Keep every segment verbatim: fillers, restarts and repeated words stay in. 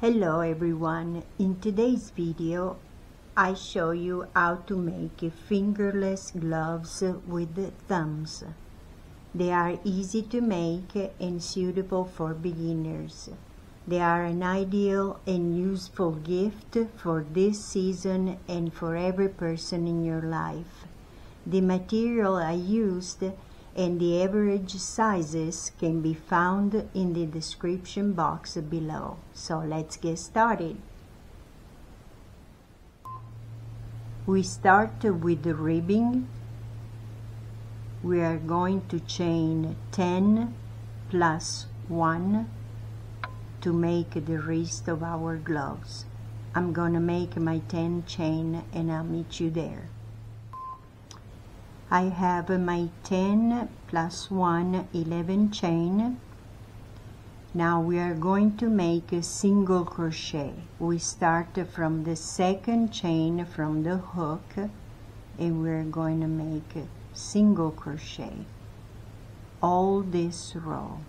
Hello everyone, in today's video I show you how to make fingerless gloves with thumbs. They are easy to make and suitable for beginners. They are an ideal and useful gift for this season and for every person in your life. The material I used and the average sizes can be found in the description box below. So let's get started. We start with the ribbing. We are going to chain ten plus one to make the wrist of our gloves. I'm gonna make my ten chain and I'll meet you there. I have my ten plus one, eleven chain. Now we are going to make a single crochet. We start from the second chain from the hook and we're going to make a single crochet all this row.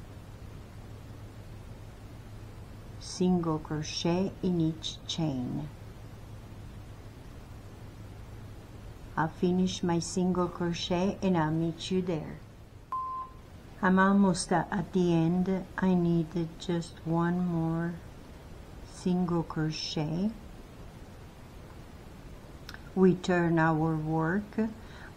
Single crochet in each chain. I'll finish my single crochet and I'll meet you there. I'm almost at the end. I need just one more single crochet. We turn our work.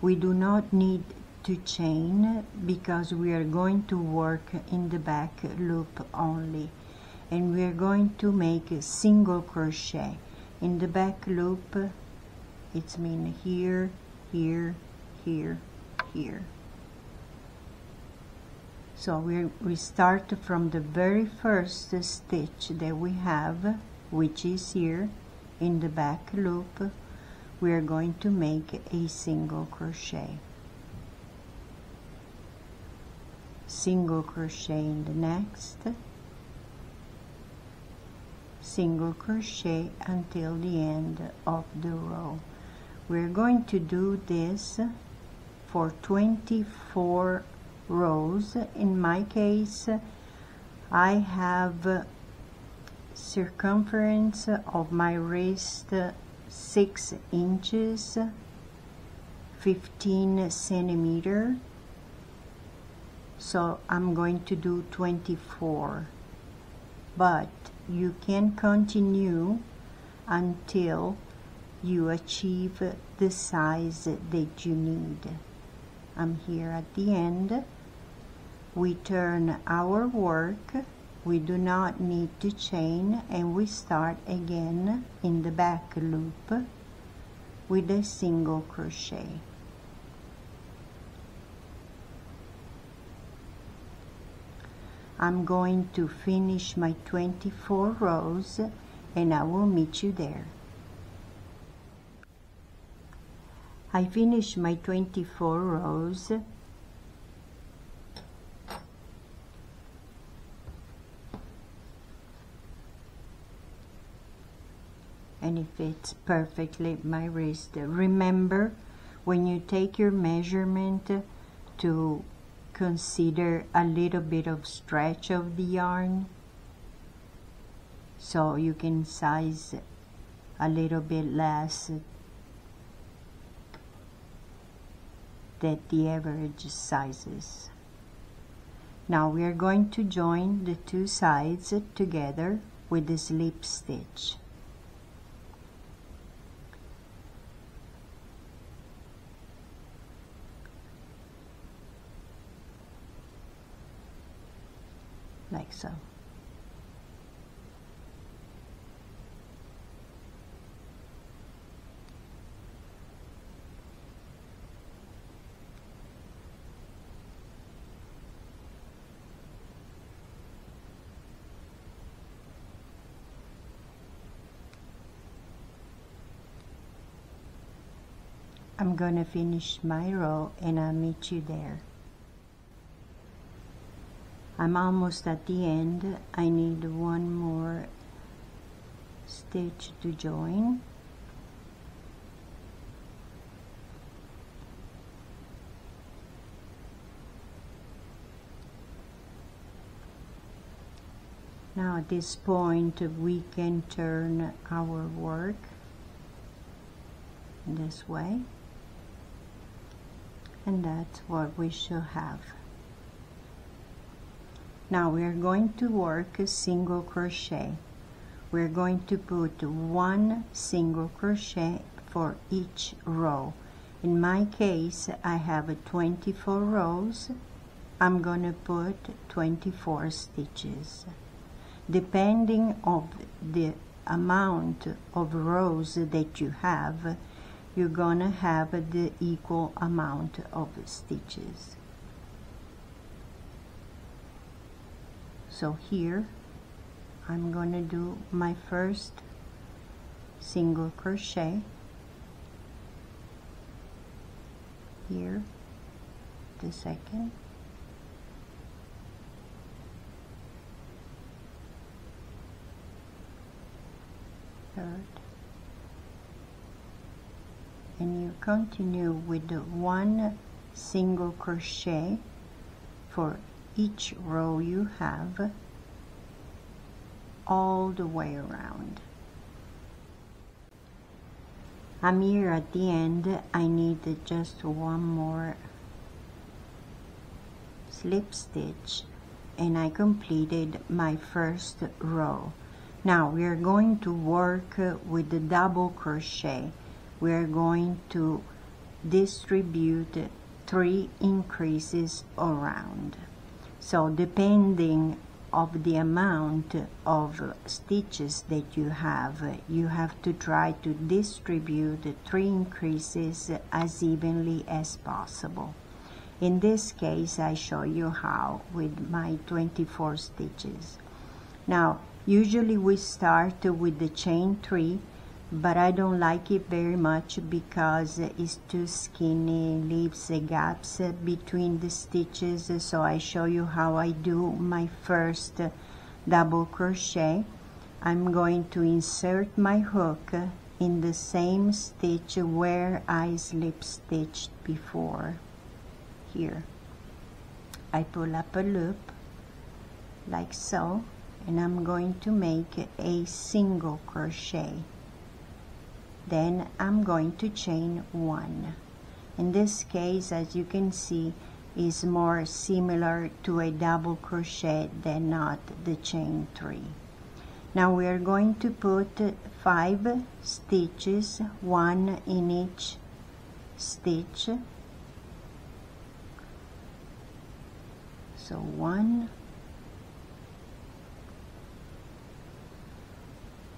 We do not need to chain because we are going to work in the back loop only, and we are going to make a single crochet in the back loop. It's mean here, here, here, here. So we we start from the very first stitch that we have, which is here in the back loop. We are going to make a single crochet. Single crochet in the next. Single crochet until the end of the row. We're going to do this for twenty-four rows. In my case, I have circumference of my wrist six inches, fifteen centimeter. So I'm going to do twenty-four, but you can continue until you achieve the size that you need. I'm here at the end. We turn our work. We do not need to chain and we start again in the back loop with a single crochet. I'm going to finish my twenty-four rows and I will meet you there. I finished my twenty-four rows. And it fits perfectly my wrist. Remember, when you take your measurement, to consider a little bit of stretch of the yarn, so you can size a little bit less than the average sizes. Now we are going to join the two sides together with the slip stitch. Like so. I'm gonna finish my row and I'll meet you there. I'm almost at the end. I need one more stitch to join. Now at this point we can turn our work this way, and that's what we should have. Now we are going to work a single crochet. We're going to put one single crochet for each row. In my case I have twenty-four rows. I'm gonna put twenty-four stitches. Depending on the amount of rows that you have, you're gonna have the equal amount of stitches. So here I'm gonna do my first single crochet here, the second, third, and you continue with one single crochet for each row you have all the way around. I'm here at the end. I need just one more slip stitch and I completed my first row. Now we are going to work with the double crochet. We are going to distribute three increases around. So depending on the amount of stitches that you have, you have to try to distribute three increases as evenly as possible. In this case, I show you how with my twenty-four stitches. Now, usually we start with the chain three, but I don't like it very much because it's too skinny, leaves the gaps between the stitches. So I show you how I do my first double crochet. I'm going to insert my hook in the same stitch where I slip stitched before. Here I pull up a loop like so, and I'm going to make a single crochet. Then I'm going to chain one. In this case, as you can see, is more similar to a double crochet than not the chain three. Now we are going to put five stitches, one in each stitch. So one,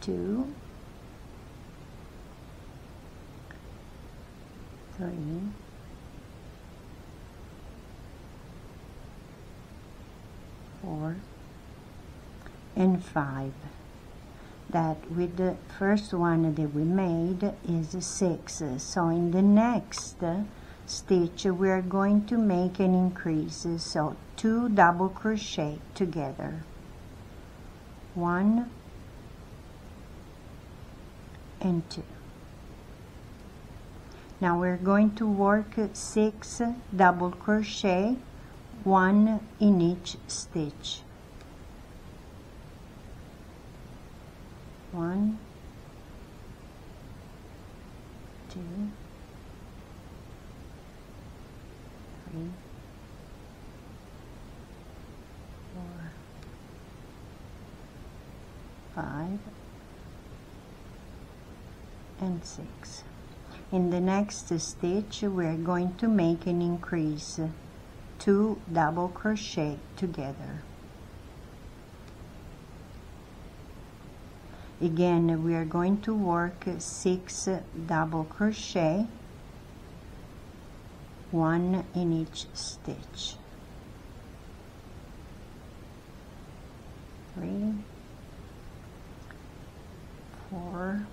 two, three, four, and five. That with the first one that we made is six. So in the next stitch we are going to make an increase. So two double crochet together. One and two. Now we're going to work six double crochet, one in each stitch. One, two, three, four, five, and six. In the next stitch we are going to make an increase, two double crochet together. Again we are going to work six double crochet, one in each stitch. Three, four,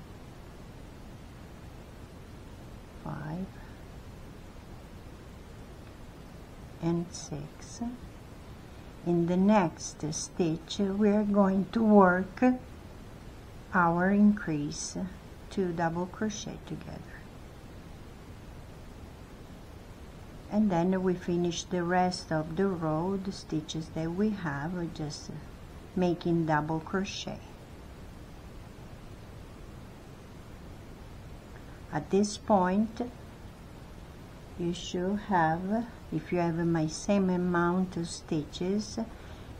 five and six. In the next stitch we are going to work our increase, two double crochet together, and then we finish the rest of the row, the stitches that we have, just making double crochet. At this point you should have, if you have my same amount of stitches,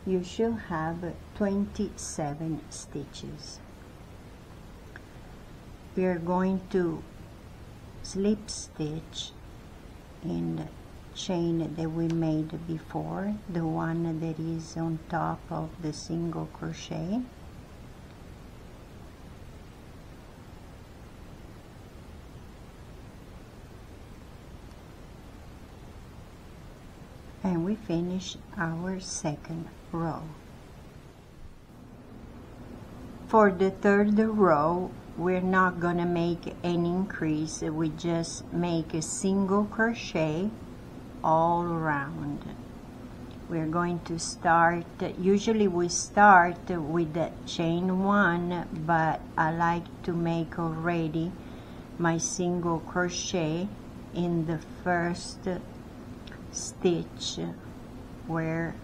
you should have twenty-seven stitches. We are going to slip stitch in the chain that we made before, the one that is on top of the single crochet. And we finish our second row. For the third row, we're not going to make an increase, we just make a single crochet all around. We're going to start, usually we start with the chain one, but I like to make already my single crochet in the first stitch where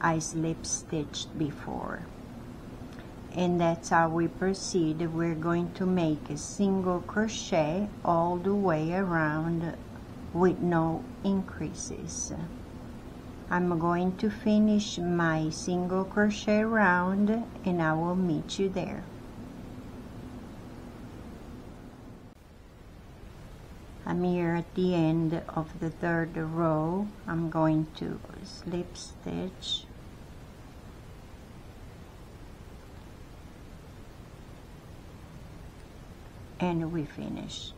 I slip stitched before, and that's how we proceed. We're going to make a single crochet all the way around with no increases. I'm going to finish my single crochet round and I will meet you there. I'm here at the end of the third row. I'm going to slip stitch and we finish.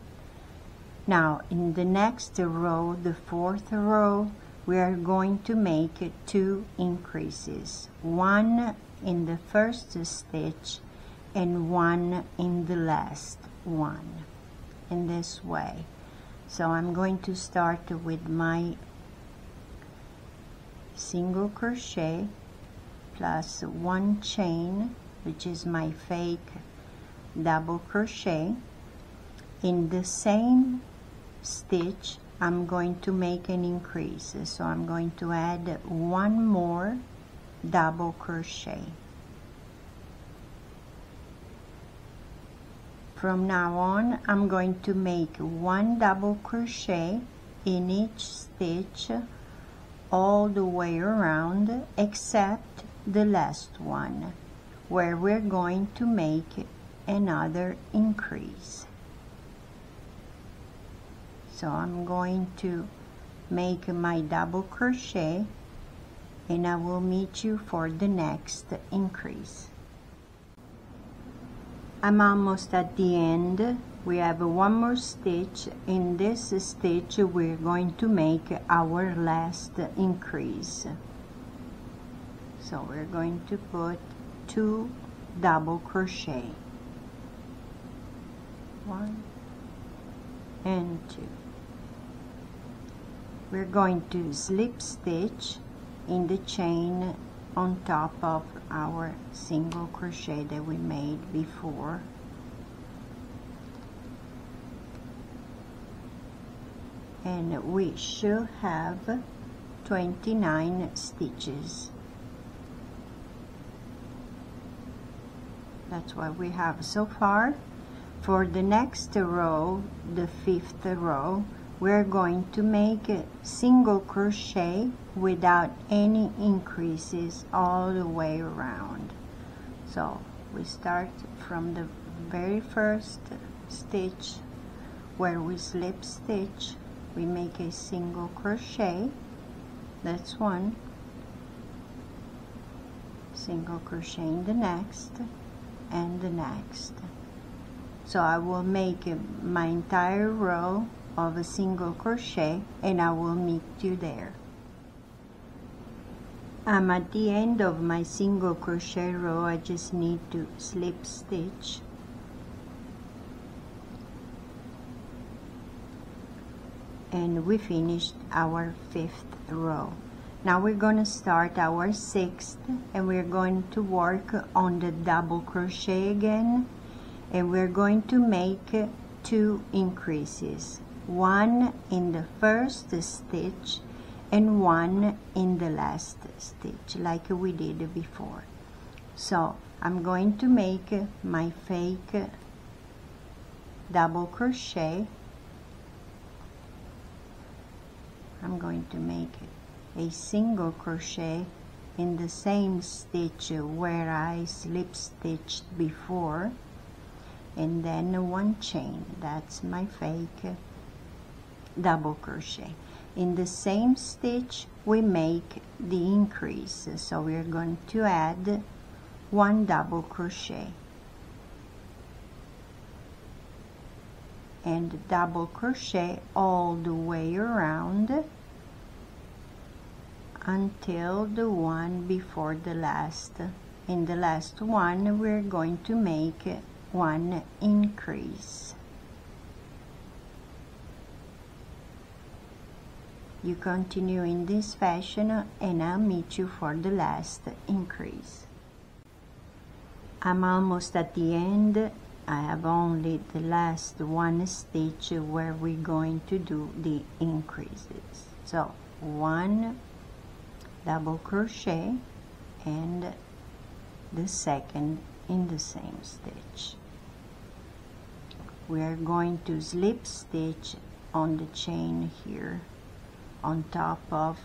Now in the next row, the fourth row, we are going to make two increases, one in the first stitch and one in the last one, in this way. So I'm going to start with my single crochet plus one chain, which is my fake double crochet. In the same stitch I'm going to make an increase, so I'm going to add one more double crochet. From now on, I'm going to make one double crochet in each stitch all the way around, except the last one, where we're going to make another increase. So I'm going to make my double crochet and I will meet you for the next increase. I'm almost at the end. We have one more stitch. In this stitch we're going to make our last increase. So we're going to put two double crochet, one and two. We're going to slip stitch in the chain on top of our single crochet that we made before, and we should have twenty-nine stitches. That's what we have so far. For the next row, the fifth row, we're going to make a single crochet without any increases all the way around. So we start from the very first stitch where we slip stitch, we make a single crochet, that's one, single crochet in the next and the next. So I will make my entire row of a single crochet and I will meet you there. I'm at the end of my single crochet row. I just need to slip stitch and we finished our fifth row. Now we're going to start our sixth and we're going to work on the double crochet again, and we're going to make two increases, one in the first stitch and one in the last stitch, like we did before. So I'm going to make my fake double crochet. I'm going to make a single crochet in the same stitch where I slip stitched before, and then one chain. That's my fake double crochet. In the same stitch we make the increase, so we're going to add one double crochet, and double crochet all the way around until the one before the last. In the last one we're going to make one increase. You continue in this fashion and I'll meet you for the last increase. I'm almost at the end. I have only the last one stitch where we're going to do the increases. So one double crochet and the second in the same stitch. We are going to slip stitch on the chain here on top of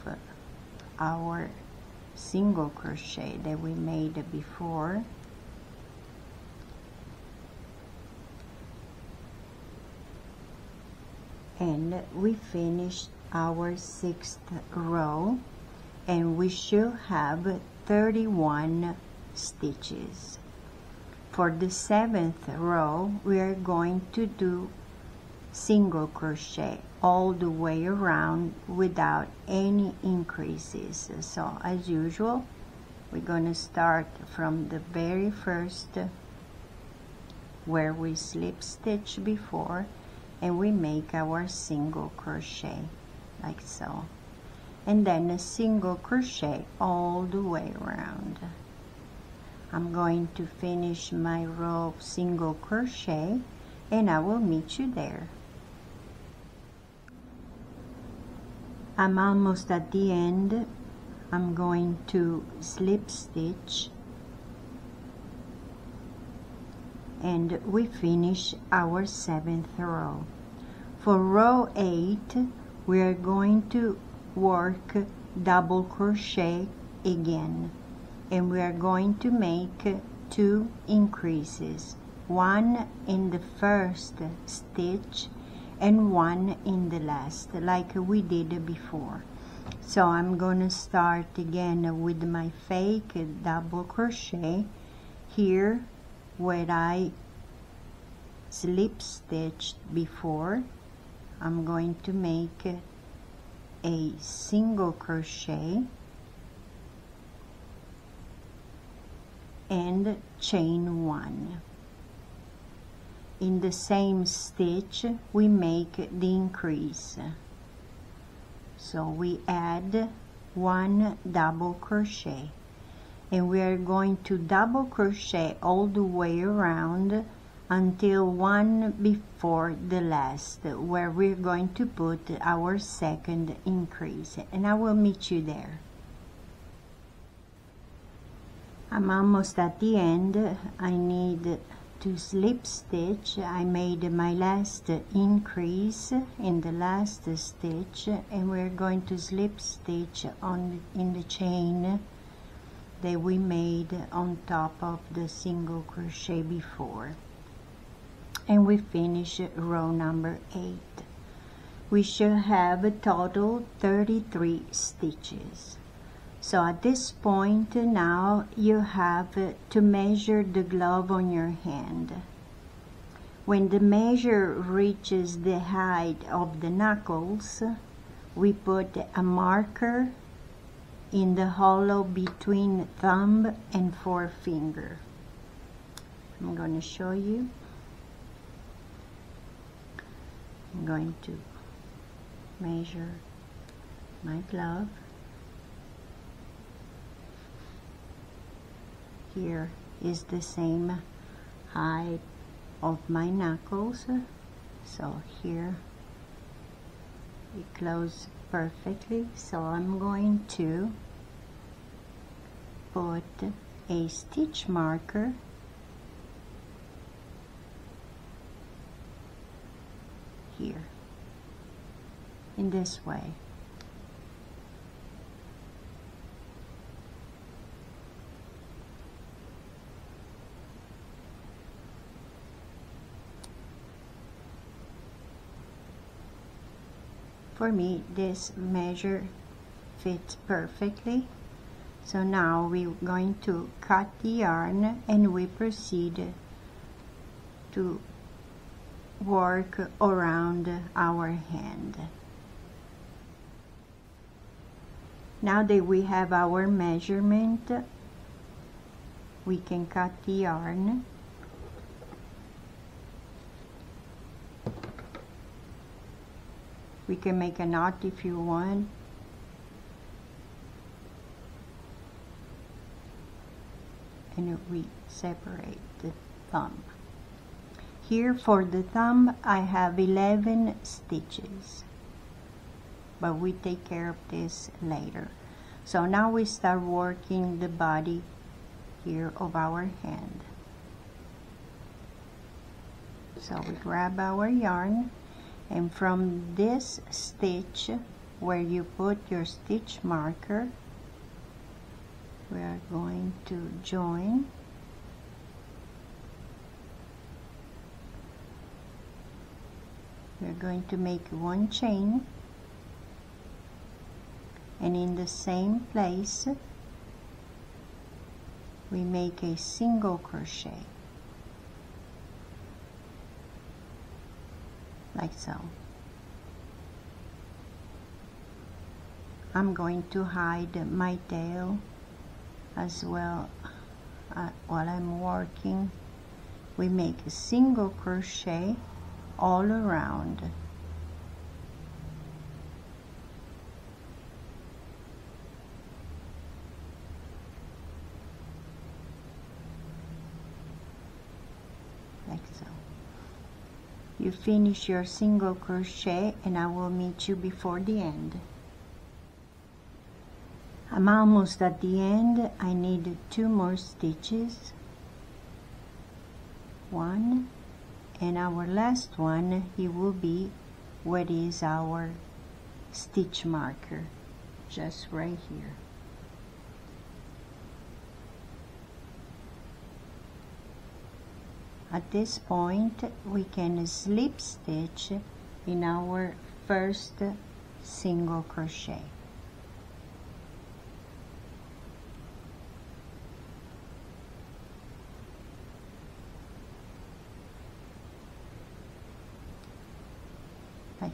our single crochet that we made before. And we finished our sixth row, and we should have thirty-one stitches. For the seventh row we are going to do single crochet all the way around without any increases. So as usual we're going to start from the very first where we slip stitch before, and we make our single crochet like so, and then a single crochet all the way around. I'm going to finish my row of single crochet and I will meet you there. I'm almost at the end. I'm going to slip stitch and we finish our seventh row. For row eight we are going to work double crochet again, and we are going to make two increases, one in the first stitch and one in the last, like we did before. So I'm going to start again with my fake double crochet here where I slip stitched before. I'm going to make a single crochet and chain one. In the same stitch we make the increase, so we add one double crochet, and we are going to double crochet all the way around until one before the last, where we're going to put our second increase, and I will meet you there. I'm almost at the end. I need to slip stitch. I made my last increase in the last stitch, and we're going to slip stitch on in the chain that we made on top of the single crochet before, and we finish row number eight. We should have a total thirty-three stitches. So at this point now you have to measure the glove on your hand. When the measure reaches the height of the knuckles, we put a marker in the hollow between thumb and forefinger. I'm going to show you. I'm going to measure my glove. Here is the same height of my knuckles, so here it closes perfectly. So I'm going to put a stitch marker here in this way. For me, this measure fits perfectly. So now we're going to cut the yarn and we proceed to work around our hand. Now that we have our measurement, we can cut the yarn. We can make a knot if you want. And we separate the thumb. Here for the thumb I have eleven stitches, but we take care of this later. So now we start working the body here of our hand. So we grab our yarn, and from this stitch where you put your stitch marker, we are going to join we're going to make one chain, and in the same place we make a single crochet like so. I'm going to hide my tail as well uh, while I'm working. We make a single crochet all around. Like so. You finish your single crochet and I will meet you before the end. I'm almost at the end. I need two more stitches, one, and our last one, it will be what is our stitch marker, just right here. At this point we can slip stitch in our first single crochet.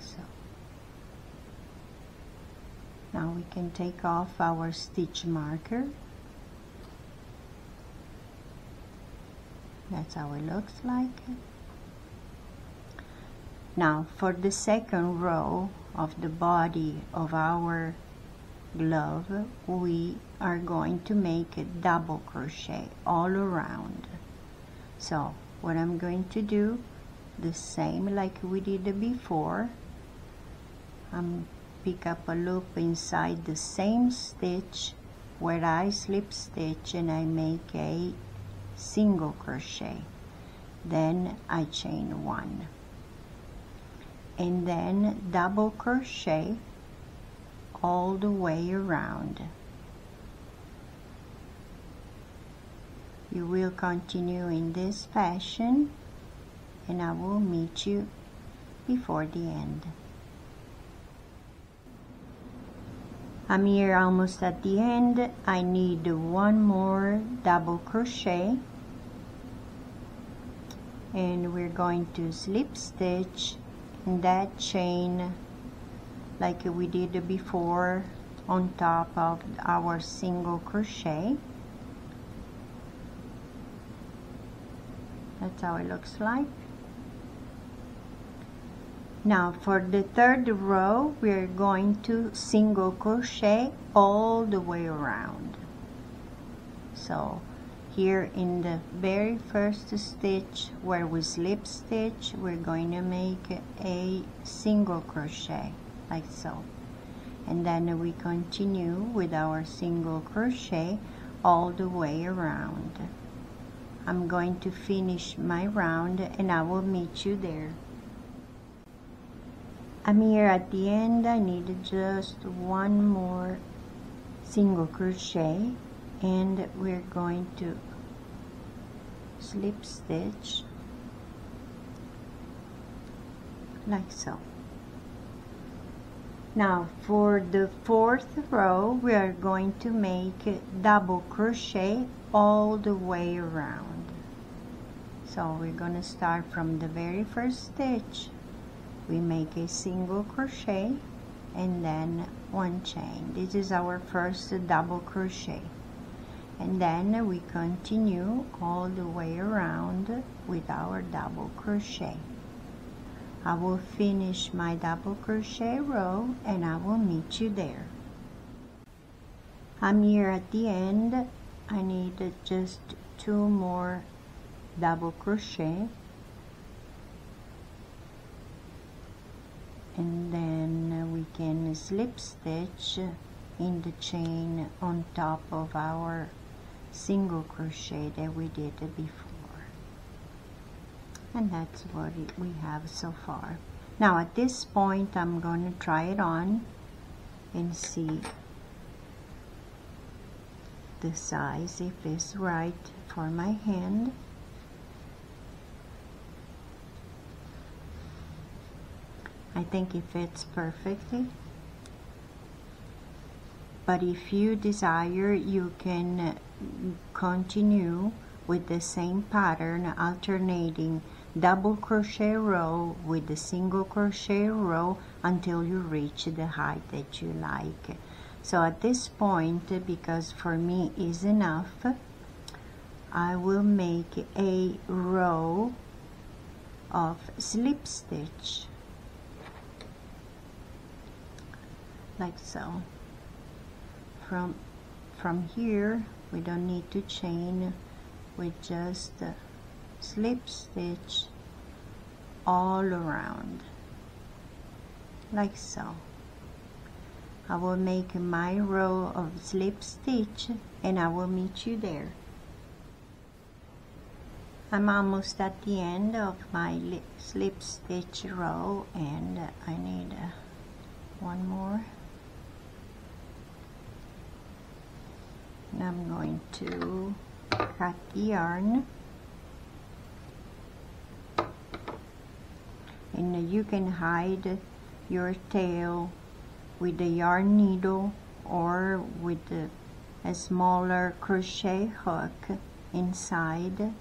So now we can take off our stitch marker. That's how it looks like. Now for the second row of the body of our glove, we are going to make a double crochet all around. So what I'm going to do, the same like we did before, I'm pick up a loop inside the same stitch where I slip stitch and I make a single crochet, then I chain one and then double crochet all the way around. You will continue in this fashion and I will meet you before the end. I'm here almost at the end. I need one more double crochet and we're going to slip stitch in that chain like we did before on top of our single crochet. That's how it looks like. Now for the third row we are going to single crochet all the way around. So here in the very first stitch where we slip stitch, we're going to make a single crochet like so, and then we continue with our single crochet all the way around. I'm going to finish my round and I will meet you there. I'm here at the end. I need just one more single crochet and we're going to slip stitch like so. Now for the fourth row we are going to make double crochet all the way around. So we're going to start from the very first stitch. We make a single crochet and then one chain. This is our first double crochet, and then we continue all the way around with our double crochet. I will finish my double crochet row and I will meet you there. I'm here at the end. I need just two more double crochet and then we can slip stitch in the chain on top of our single crochet that we did before. And that's what it, we have so far. Now at this point I'm going to try it on and see the size, if it's right for my hand. I think it fits perfectly, but if you desire you can continue with the same pattern, alternating double crochet row with the single crochet row until you reach the height that you like. So at this point, because for me is enough, I will make a row of slip stitch like so. From from here we don't need to chain, we just slip stitch all around like so. I will make my row of slip stitch and I will meet you there. I'm almost at the end of my slip stitch row and I need uh, one more, and I'm going to cut the yarn. And you can hide your tail with the yarn needle or with a, a smaller crochet hook inside.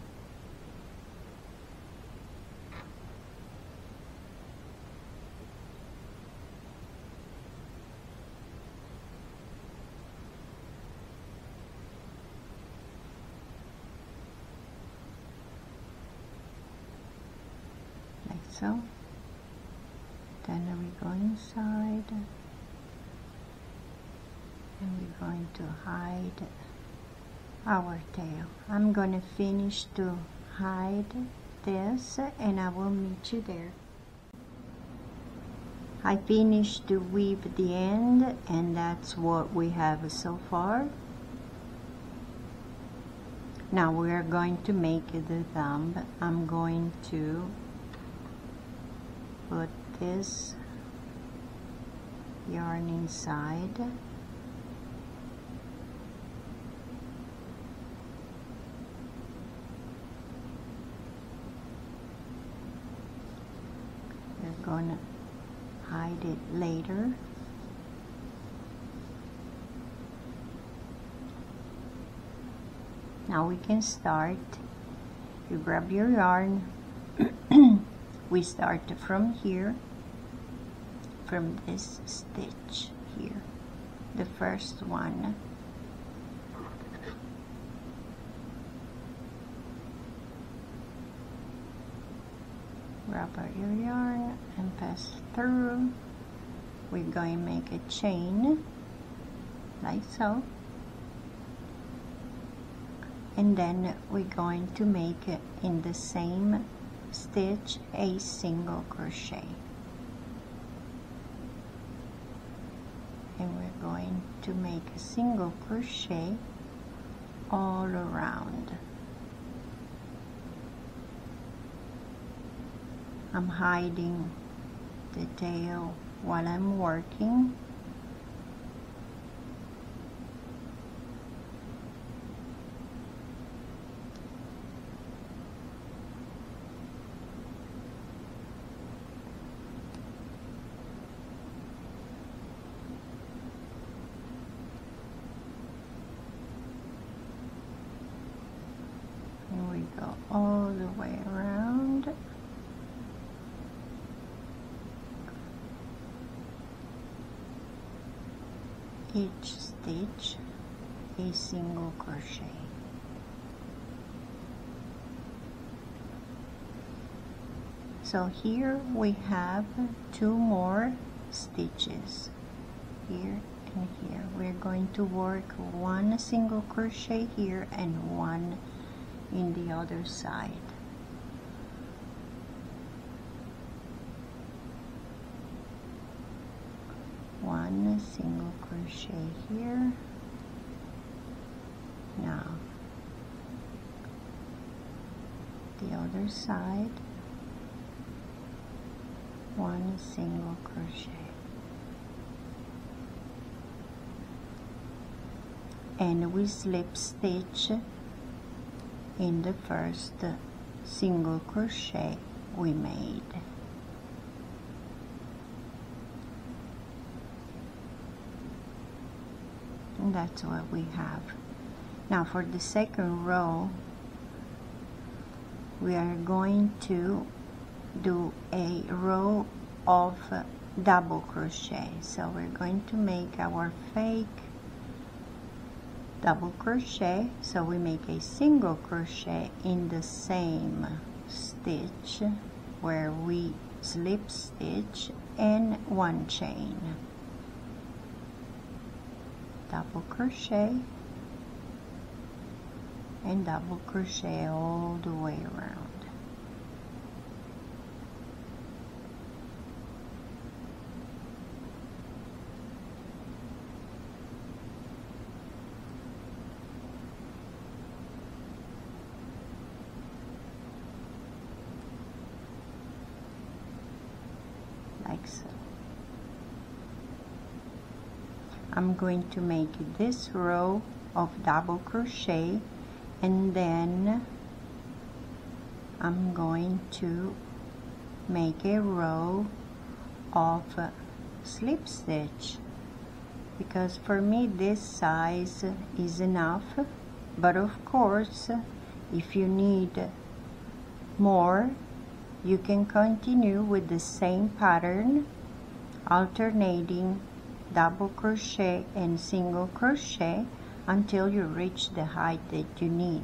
So then we go inside and we're going to hide our tail. I'm going to finish to hide this and I will meet you there. I finished to weave the end and that's what we have so far. Now we are going to make the thumb. I'm going to put this yarn inside . We're gonna hide it later . Now we can start. You grab your yarn. We start from here, from this stitch here, the first one. Wrap out your yarn and pass through. We're going to make a chain, like so. And then we're going to make it in the same stitch a single crochet, and we're going to make a single crochet all around. I'm hiding the tail while I'm working. And we go all the way around. Each stitch a single crochet. So here we have two more stitches, here and here. We're going to work one single crochet here and one in the other side. One single crochet here. Now the other side, one single crochet, and we slip stitch in the first single crochet we made. And that's what we have. Now for the second row, we are going to do a row of double crochet. So we're going to make our fake double crochet. So we make a single crochet in the same stitch where we slip stitch and one chain. Double crochet and double crochet all the way around. Like so. I'm going to make this row of double crochet, and then I'm going to make a row of slip stitch, because for me this size is enough, but of course if you need more you can continue with the same pattern, alternating double crochet and single crochet until you reach the height that you need.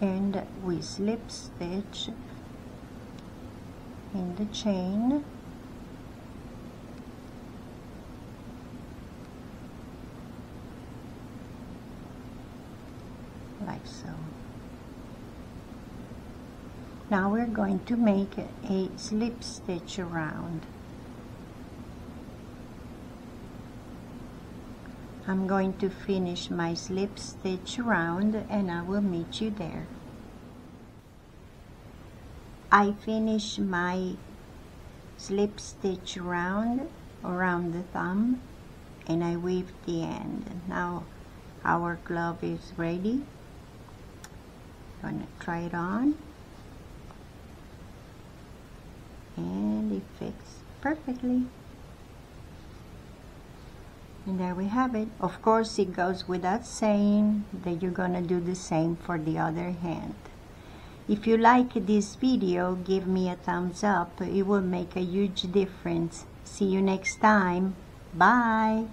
And we slip stitch in the chain. Like so. Now we're going to make a slip stitch around. I'm going to finish my slip stitch round and I will meet you there. I finish my slip stitch round around the thumb and I weave the end. Now our glove is ready. Gonna try it on, and it fits perfectly. And there we have it. Of course, it goes without saying that you're gonna do the same for the other hand. If you like this video, give me a thumbs up. It will make a huge difference. See you next time. Bye.